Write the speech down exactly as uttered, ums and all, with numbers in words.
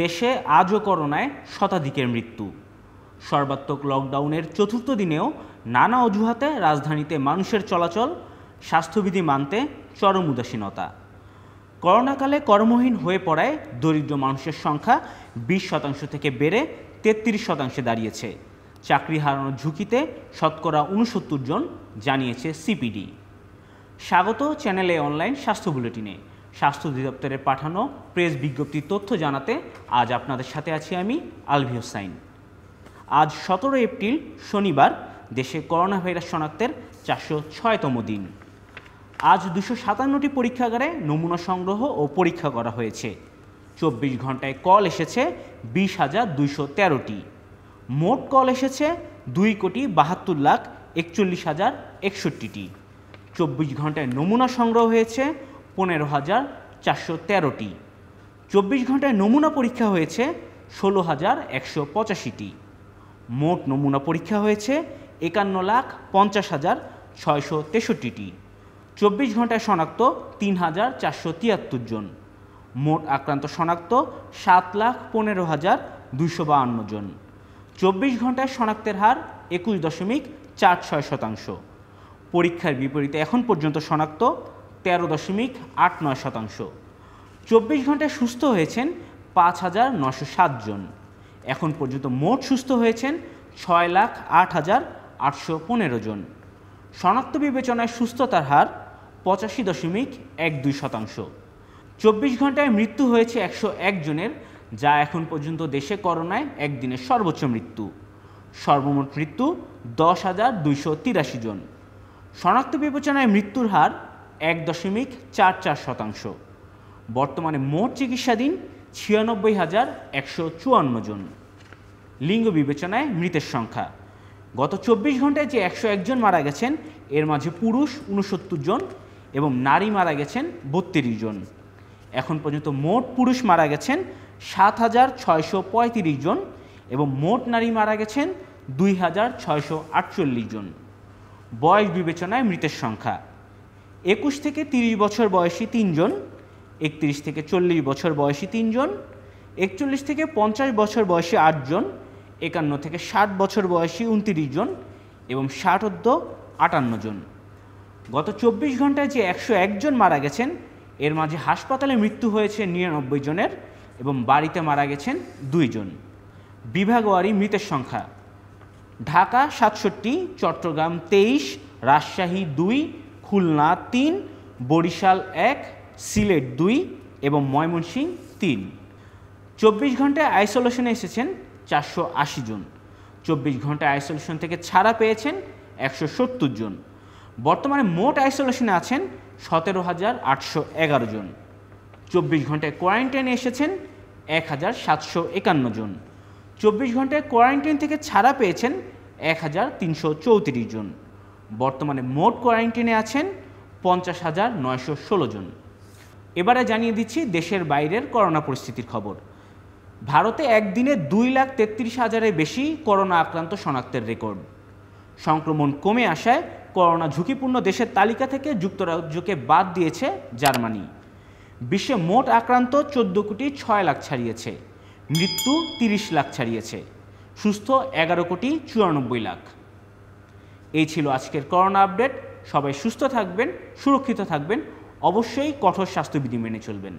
देशे आजও করোনায় শতাধিকের মৃত্যু। সর্বাত্মক লকডাউনের চতুর্থ দিনেও নানা অজুহাতে রাজধানীতে মানুষের চলাচল, স্বাস্থ্যবিধি মানতে চরম উদাসীনতা। করোনাকালে কর্মহীন হয়ে পড়ায় দরিদ্র মানুষের সংখ্যা বিশ শতাংশ থেকে বেড়ে তেত্রিশ শতাংশে দাঁড়িয়েছে। চাকরি হারানোর ঝুঁকিতে শতকরা ঊনসত্তর জন, জানিয়েছে সিপিডি। স্বাগত চ্যানেল আই অনলাইন স্বাস্থ্য বুলেটিনে। স্বাস্থ্য অধিদপ্তরের পাঠানো প্রেস বিজ্ঞপ্তির তথ্য জানাতে আজ আপনাদের সাথে আছি আমি আলভি হোসাইন। আজ সতেরো এপ্রিল শনিবার, দেশে করোনা ভাইরাস শনাক্তের চারশো ছয়তম দিন। আজ দুশো সাতান্নটি পরীক্ষাগারে নমুনা সংগ্রহ ও পরীক্ষা করা হয়েছে। চব্বিশ ঘন্টায় কল এসেছে বিশ হাজার দুইশো তেরোটি। মোট কল এসেছে দুই কোটি বাহাত্তর লাখ একচল্লিশ হাজার একষট্টিটি। চব্বিশ ঘন্টায় নমুনা সংগ্রহ হয়েছে পনেরো হাজার চারশো তেরোটি। চব্বিশ ঘন্টায় নমুনা পরীক্ষা হয়েছে ষোলো হাজার একশো পঁচাশিটি। মোট নমুনা পরীক্ষা হয়েছে একান্ন লাখ পঞ্চাশ হাজার ছয়শো তেষট্টিটি। চব্বিশ ঘন্টায় শনাক্ত তিন হাজার চারশো তিয়াত্তর জন। মোট আক্রান্ত শনাক্ত সাত লাখ পনেরো হাজার দুইশো বাহান্ন জন। চব্বিশ ঘন্টায় শনাক্তের হার একুশ দশমিক চার ছয় শতাংশ। পরীক্ষার বিপরীতে এখন পর্যন্ত শনাক্ত তেরো দশমিক আট নয় শতাংশ। চব্বিশ ঘন্টায় সুস্থ হয়েছেন পাঁচ হাজার নশো সাত জন। এখন পর্যন্ত মোট সুস্থ হয়েছেন ছয় লাখ আট হাজার আটশো পনেরো জন। শনাক্ত বিবেচনায় সুস্থতার হার পঁচাশি দশমিক এক দুই শতাংশ। চব্বিশ ঘন্টায় মৃত্যু হয়েছে একশো এক জনের, যা এখন পর্যন্ত দেশে করোনায় একদিনের সর্বোচ্চ মৃত্যু। সর্বমোট মৃত্যু দশ হাজার দুইশো তিরাশি জন। শনাক্ত বিবেচনায় মৃত্যুর হার এক দশমিক চার চার শতাংশ। বর্তমানে মোট চিকিৎসাধীন ছিয়ানব্বই হাজার একশো চুয়ান্ন জন। লিঙ্গ বিবেচনায় মৃতের সংখ্যা গত চব্বিশ ঘন্টায় যে একশো একজন মারা গেছেন, এর মাঝে পুরুষ ঊনসত্তর জন এবং নারী মারা গেছেন বত্রিশ জন। এখন পর্যন্ত মোট পুরুষ মারা গেছেন সাত হাজার ছয়শো পঁয়ত্রিশ জন এবং মোট নারী মারা গেছেন দুই হাজার ছয়শো আটচল্লিশ জন। বয়স বিবেচনায় মৃতের সংখ্যা একুশ থেকে তিরিশ বছর বয়সী তিনজন, একত্রিশ থেকে চল্লিশ বছর বয়সী তিনজন, একচল্লিশ থেকে পঞ্চাশ বছর বয়সী আটজন, একান্ন থেকে ষাট বছর বয়সী উনত্রিশ জন এবং ষাটোর্ধ আটান্ন জন। গত চব্বিশ ঘন্টায় যে একশো একজন মারা গেছেন, এর মাঝে হাসপাতালে মৃত্যু হয়েছে নিরানব্বই জনের এবং বাড়িতে মারা গেছেন দুইজন। বিভাগওয়ারি মৃতের সংখ্যা ঢাকা সাতষট্টি, চট্টগ্রাম তেইশ, রাজশাহী দুই, খুলনা তিন, বরিশাল এক, সিলেট দুই এবং ময়মনসিংহ তিন। চব্বিশ ঘন্টায় আইসোলেশনে এসেছেন চারশো আশি জন। চব্বিশ ঘন্টায় আইসোলেশন থেকে ছাড়া পেয়েছেন একশো সত্তর জন। বর্তমানে মোট আইসোলেশনে আছেন সতেরো হাজার আটশো এগারো জন। চব্বিশ ঘন্টায় কোয়ারেন্টাইনে এসেছেন এক হাজার সাতশো একান্ন জন। চব্বিশ ঘন্টায় কোয়ারেন্টাইন থেকে ছাড়া পেয়েছেন এক হাজার তিনশো চৌত্রিশ জন। বর্তমানে মোট কোয়ারেন্টাইনে আছেন পঞ্চাশ হাজার নয়শো ষোলো জন। এবারে জানিয়ে দিচ্ছি দেশের বাইরের করোনা পরিস্থিতির খবর। ভারতে একদিনে দুই লাখ তেত্রিশ হাজারের বেশি করোনা আক্রান্ত শনাক্তের রেকর্ড। সংক্রমণ কমে আসায় করোনা ঝুঁকিপূর্ণ দেশের তালিকা থেকে যুক্তরাজ্যকে বাদ দিয়েছে জার্মানি। বিশ্বে মোট আক্রান্ত চোদ্দ কোটি ছয় লাখ ছাড়িয়েছে, মৃত্যু তিরিশ লাখ ছাড়িয়েছে, সুস্থ এগারো কোটি চুরানব্বই লাখ। এই ছিল আজকের করোনা আপডেট। সবাই সুস্থ থাকবেন, সুরক্ষিত থাকবেন, অবশ্যই কঠোর স্বাস্থ্যবিধি মেনে চলবেন।